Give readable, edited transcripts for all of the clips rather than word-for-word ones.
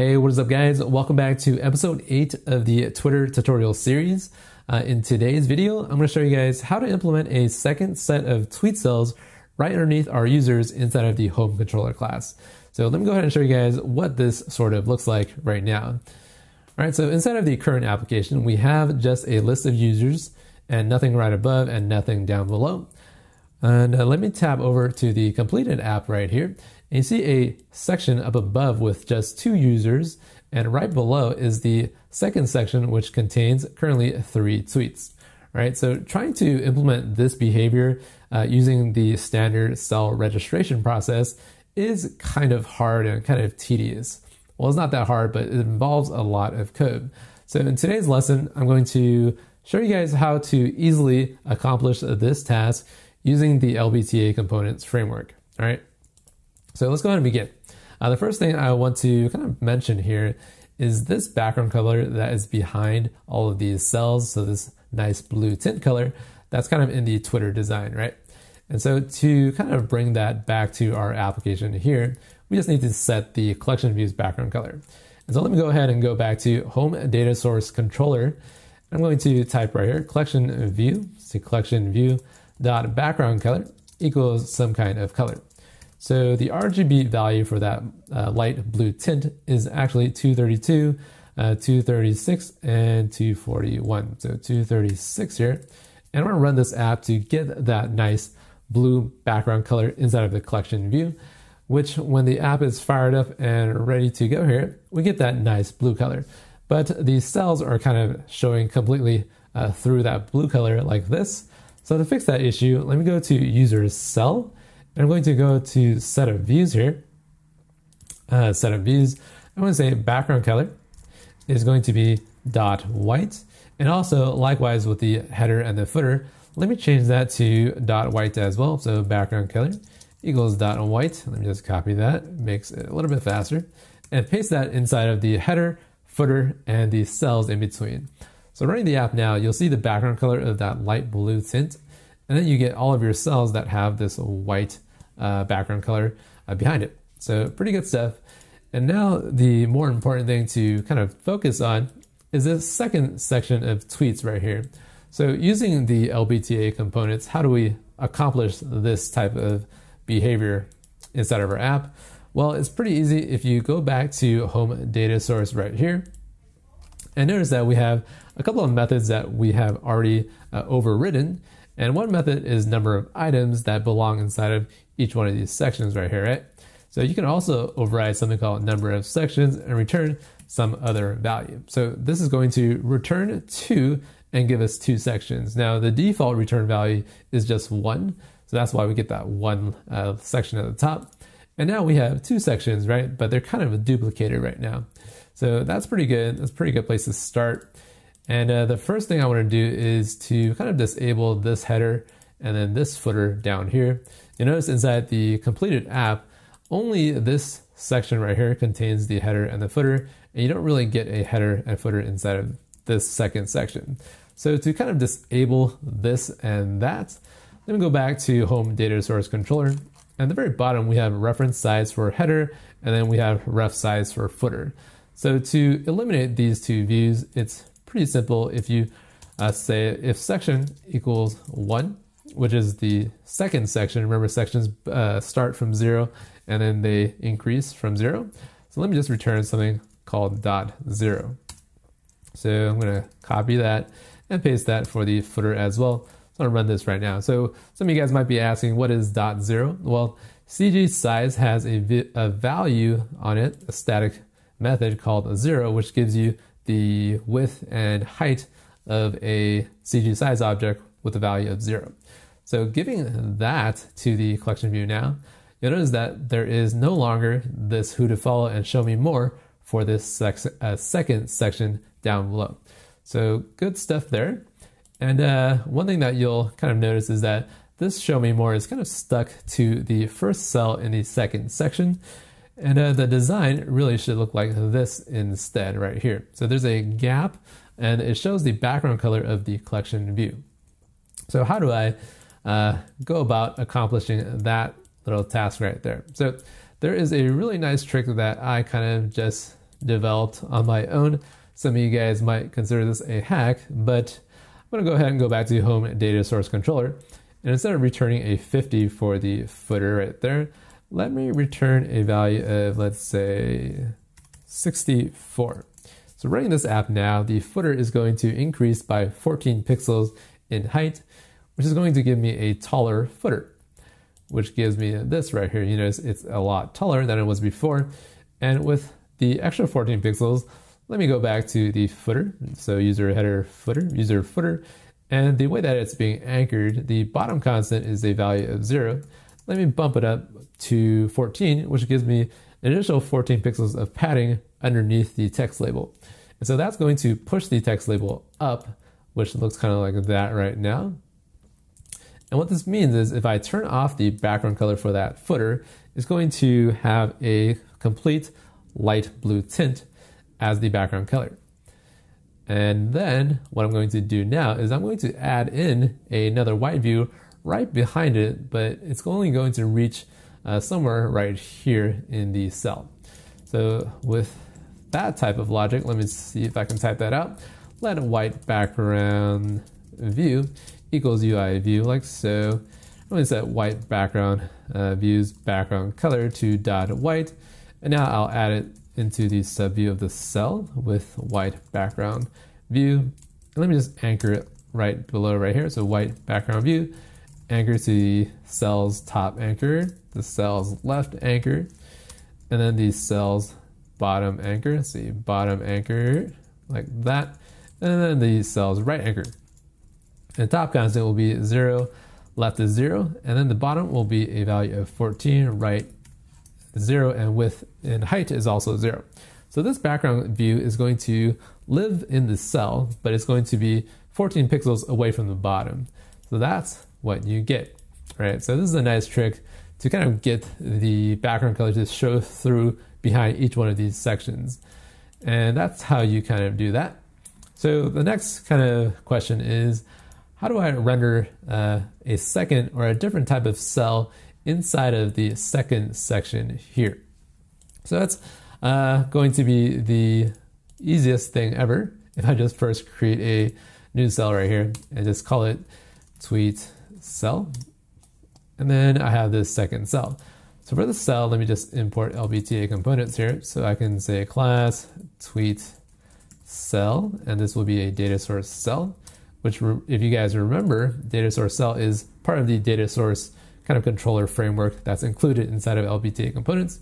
Hey, what is up guys? Welcome back to episode 8 of the Twitter tutorial series. In today's video, I'm going to show you guys how to implement a second set of tweet cells right underneath our users inside of the home controller class. So let me go ahead and show you guys what this sort of looks like right now. All right, so inside of the current application, we have just a list of users and nothing right above and nothing down below. And let me tab over to the completed app right here. And you see a section up above with just 2 users, and right below is the second section, which contains currently 3 tweets. All right, so trying to implement this behavior using the standard cell registration process is kind of hard and kind of tedious. Well, it's not that hard, but it involves a lot of code. So in today's lesson, I'm going to show you guys how to easily accomplish this task using the LBTA components framework. All right, so let's go ahead and begin. The first thing I want to kind of mention here is this background color that is behind all of these cells. So this nice blue tint color, that's kind of in the Twitter design, right? And so to kind of bring that back to our application here, we just need to set the collection view's background color. And so let me go ahead and go back to HomeDataSourceController. I'm going to type right here, collection view, so collection view dot background color equals some kind of color. So the RGB value for that light blue tint is actually 232, 236, and 241. So 236 here. And I'm gonna run this app to get that nice blue background color inside of the collection view, which when the app is fired up and ready to go here, we get that nice blue color. But the cells are kind of showing completely through that blue color like this. So to fix that issue, let me go to UserCell, and I'm going to go to set of views here. Set of views, I'm going to say background color is going to be dot white, and also likewise with the header and the footer, let me change that to dot white as well. So background color equals dot white. Let me just copy that, makes it a little bit faster, and paste that inside of the header, footer, and the cells in between. So running the app now, you'll see the background color of that light blue tint, and then you get all of your cells that have this white background color behind it. So pretty good stuff. And now the more important thing to kind of focus on is this second section of tweets right here. So using the LBTA components, how do we accomplish this type of behavior inside of our app? Well, it's pretty easy if you go back to home data source right here, and notice that we have a couple of methods that we have already overridden. And one method is number of items that belong inside of each one of these sections right here, right? So you can also override something called number of sections and return some other value. So this is going to return 2 and give us 2 sections. Now the default return value is just 1. So that's why we get that 1 section at the top. And now we have 2 sections, right? But they're kind of duplicated right now. So that's pretty good. That's a pretty good place to start. And the first thing I want to do is to kind of disable this header and then this footer down here. You'll notice inside the completed app, only this section right here contains the header and the footer, and you don't really get a header and footer inside of this second section. So to kind of disable this and that, let me go back to home data source controller. At the very bottom, we have reference size for header, and then we have ref size for footer. So to eliminate these 2 views, it's pretty simple if you say if section equals 1, which is the second section. Remember, sections start from 0 and then they increase from 0. So let me just return something called .0. So I'm going to copy that and paste that for the footer as well. So I'll run this right now. So some of you guys might be asking, what is .0? Well, CGSize has a value on it, a static method called 0, which gives you the width and height of a CGSize object with a value of 0. So giving that to the collection view now, you'll notice that there is no longer this who to follow and show me more for this second section down below. So good stuff there. And one thing that you'll kind of notice is that this show me more is kind of stuck to the first cell in the second section. And the design really should look like this instead right here. So there's a gap and it shows the background color of the collection view. So how do I go about accomplishing that little task right there? So there is a really nice trick that I kind of just developed on my own. Some of you guys might consider this a hack, but I'm going to go ahead and go back to Home Data Source Controller. And instead of returning a 50 for the footer right there, let me return a value of, let's say, 64. So running this app now, the footer is going to increase by 14 pixels in height, which is going to give me a taller footer, which gives me this right here. You notice it's a lot taller than it was before. And with the extra 14 pixels, let me go back to the footer. So user header footer, user footer. And the way that it's being anchored, the bottom constant is a value of 0. Let me bump it up to 14, which gives me an additional 14 pixels of padding underneath the text label. And so that's going to push the text label up, which looks kind of like that right now. And what this means is if I turn off the background color for that footer, it's going to have a complete light blue tint as the background color. And then what I'm going to do now is I'm going to add in another white view right behind it, but it's only going to reach somewhere right here in the cell. So with that type of logic, let me see if I can type that out. Let white background view equals UI view like so. I'm going to set white background view's background color to dot white, and now I'll add it into the subview of the cell with white background view. And let me just anchor it right below right here. So white background view, anchor to the cell's top anchor, the cell's left anchor, and then the cell's bottom anchor. See, bottom anchor like that, and then the cell's right anchor. And top constant will be 0, left is 0, and then the bottom will be a value of 14, right 0, and width and height is also 0. So this background view is going to live in the cell, but it's going to be 14 pixels away from the bottom. So that's what you get, right? So this is a nice trick to kind of get the background color to show through behind each one of these sections. And that's how you kind of do that. So the next kind of question is, how do I render a second or a different type of cell inside of the second section here? So that's going to be the easiest thing ever if I just first create a new cell right here and just call it tweet cell. And then I have this second cell. So for this cell, let me just import LBTA components here. So I can say class tweet cell, and this will be a data source cell, which, if you guys remember, DataSourceCell is part of the data source kind of controller framework that's included inside of LBTA components.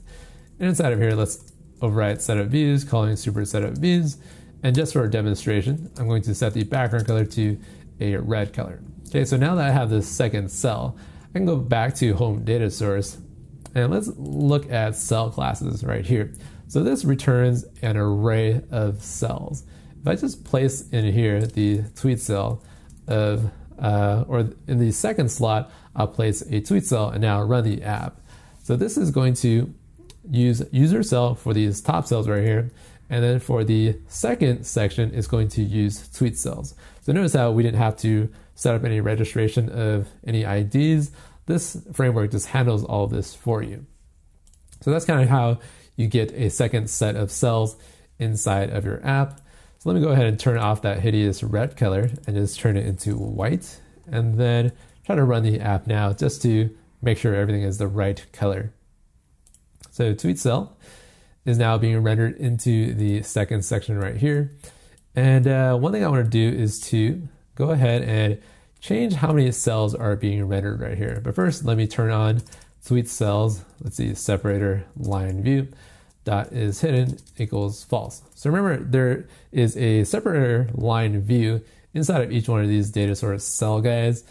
And inside of here, let's override setup views, calling super setup views. And just for a demonstration, I'm going to set the background color to a red color. Okay, so now that I have this second cell, I can go back to home data source and let's look at cell classes right here. So this returns an array of cells. If I just place in here the tweet cell of, or in the second slot, I'll place a tweet cell and now run the app. So this is going to use user cell for these top cells right here. And then for the second section, it's going to use tweet cells. So notice how we didn't have to set up any registration of any IDs. This framework just handles all this for you. So that's kind of how you get a second set of cells inside of your app. So let me go ahead and turn off that hideous red color and just turn it into white, and then try to run the app now just to make sure everything is the right color. So TweetCell is now being rendered into the second section right here. And one thing I want to do is to go ahead and change how many cells are being rendered right here. But first, let me turn on TweetCell's, let's see, separator line view. Dot is hidden equals false. So remember, there is a separator line view inside of each one of these data source cell guys,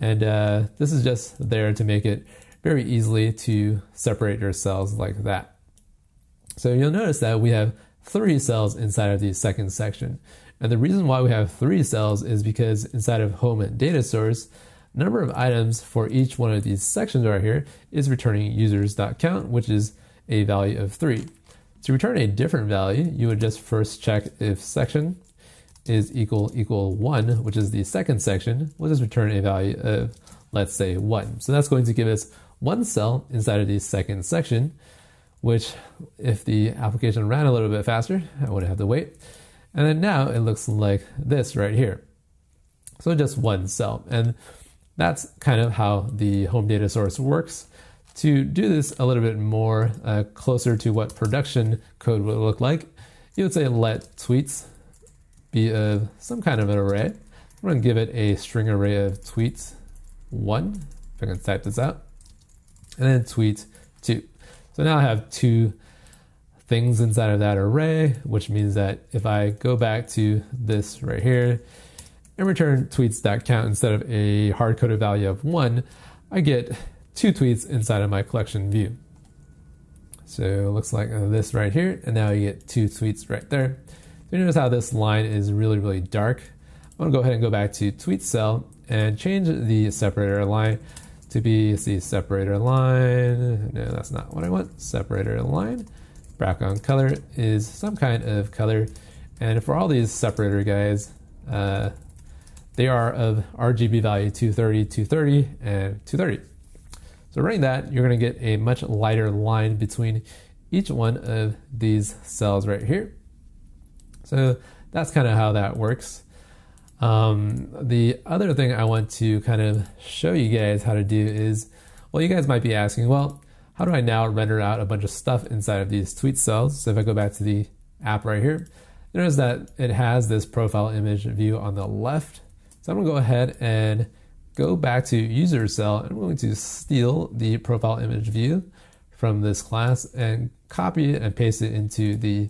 and this is just there to make it very easily to separate your cells like that. So you'll notice that we have 3 cells inside of the second section, and the reason why we have 3 cells is because inside of home and data source, number of items for each one of these sections right here is returning users.count, which is a value of 3. To return a different value, you would just first check if section is equal 1, which is the second section. We'll just return a value of, let's say, 1. So that's going to give us 1 cell inside of the second section, which if the application ran a little bit faster, I would have to wait. And then now it looks like this right here. So just one cell. And that's kind of how the home data source works. To do this a little bit more closer to what production code would look like, you would say let tweets be of some kind of an array. I'm going to give it a string array of tweets 1, if I can type this out, and then tweet 2. So now I have 2 things inside of that array, which means that if I go back to this right here and return tweets.count instead of a hard-coded value of 1, I get 2 tweets inside of my collection view. So it looks like this right here, and now you get 2 tweets right there. So you notice how this line is really, really dark. I'm gonna go ahead and go back to TweetCell and change the separator line to be, see, separator line. No, that's not what I want. Separator line. Background color is some kind of color. And for all these separator guys, they are of RGB value 230, 230, and 230. So running that, you're going to get a much lighter line between each one of these cells right here. So that's kind of how that works. The other thing I want to kind of show you guys how to do is, well, you guys might be asking, well, how do I now render out a bunch of stuff inside of these tweet cells? So if I go back to the app right here, notice that it has this profile image view on the left. So I'm going to go ahead and go back to UserCell. I'm going to steal the profile image view from this class and copy it and paste it into the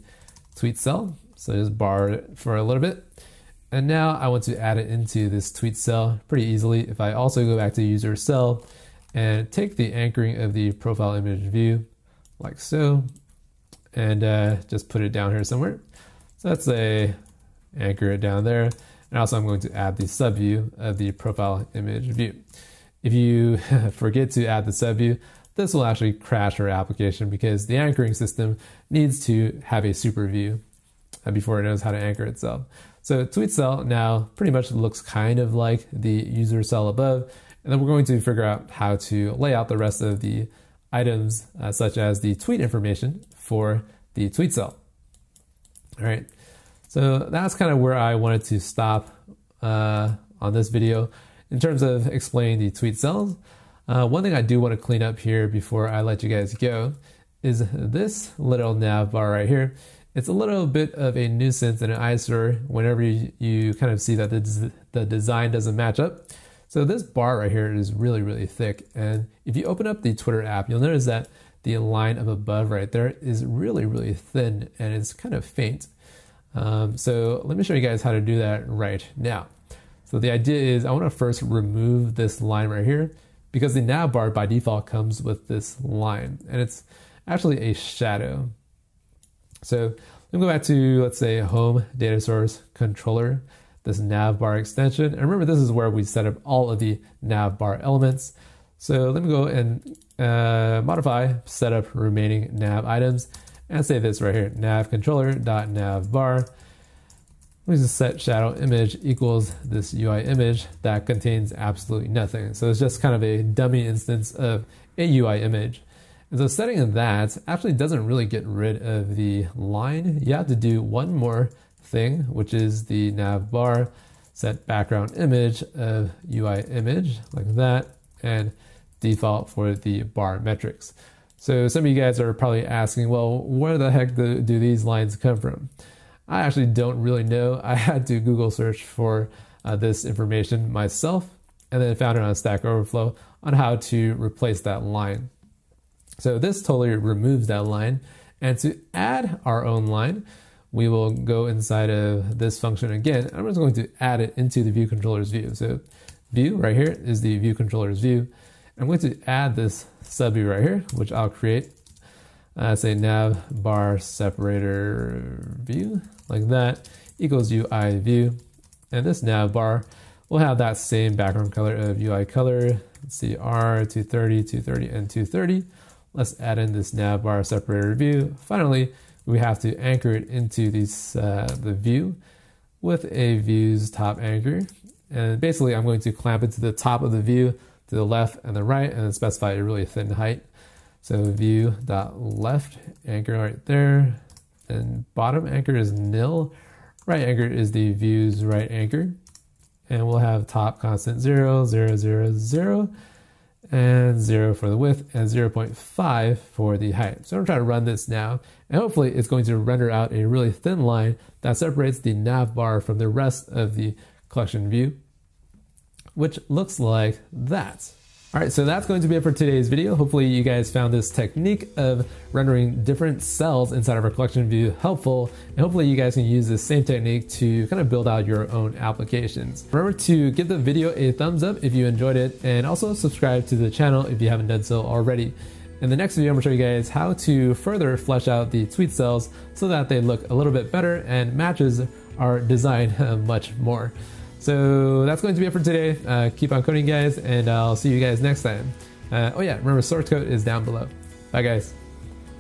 tweet cell. So just borrow it for a little bit. And now I want to add it into this tweet cell pretty easily. If I also go back to UserCell and take the anchoring of the profile image view like so, and just put it down here somewhere. So let's say anchor it down there. And also I'm going to add the subview of the profile image view. If you forget to add the subview, this will actually crash your application because the anchoring system needs to have a superview before it knows how to anchor itself. So TweetCell now pretty much looks kind of like the UserCell above. And then we're going to figure out how to lay out the rest of the items, such as the tweet information for the TweetCell. All right. So that's kind of where I wanted to stop on this video in terms of explaining the tweet cells. One thing I do want to clean up here before I let you guys go is this little nav bar right here. It's a little bit of a nuisance and an eyesore whenever you kind of see that the design doesn't match up. So this bar right here is really, really thick. And if you open up the Twitter app, you'll notice that the line up above right there is really, really thin and it's kind of faint. So let me show you guys how to do that right now. So the idea is I want to first remove this line right here because the nav bar by default comes with this line and it's actually a shadow. So let me go back to, let's say, home data source controller, this nav bar extension. And remember, this is where we set up all of the nav bar elements. So let me go and modify setup remaining nav items. And say this right here, nav controller.navbar. We just set shadow image equals this UI image that contains absolutely nothing. So it's just kind of a dummy instance of a UI image. And so setting that actually doesn't really get rid of the line. You have to do one more thing, which is the navbar set background image of UI image like that and default for the bar metrics. So some of you guys are probably asking, well, where the heck do these lines come from? I actually don't really know. I had to Google search for this information myself and then found it on Stack Overflow on how to replace that line. So this totally removes that line. And to add our own line, we will go inside of this function again. I'm just going to add it into the view controller's view. So view right here is the view controller's view. I'm going to add this subview right here, which I'll create, say nav bar separator view like that equals UI view. And this nav bar will have that same background color of UI color. Let's see R 230, 230, and 230. Let's add in this nav bar separator view. Finally, we have to anchor it into these, the view with a view's top anchor. And basically I'm going to clamp it to the top of the view to the left and the right, and then specify a really thin height. So view dot left anchor right there, and bottom anchor is nil. Right anchor is the view's right anchor, and we'll have top constant 0, 0, 0, 0, and 0 for the width and 0.5 for the height. So I'm trying to run this now, and hopefully it's going to render out a really thin line that separates the nav bar from the rest of the collection view, which looks like that. All right, so that's going to be it for today's video. Hopefully you guys found this technique of rendering different cells inside of our collection view helpful, and hopefully you guys can use this same technique to kind of build out your own applications. Remember to give the video a thumbs up if you enjoyed it, and also subscribe to the channel if you haven't done so already. In the next video, I'm gonna show you guys how to further flesh out the tweet cells so that they look a little bit better and matches our design much more. So that's going to be it for today. Keep on coding, guys, and I'll see you guys next time. Oh yeah, remember source code is down below. Bye, guys.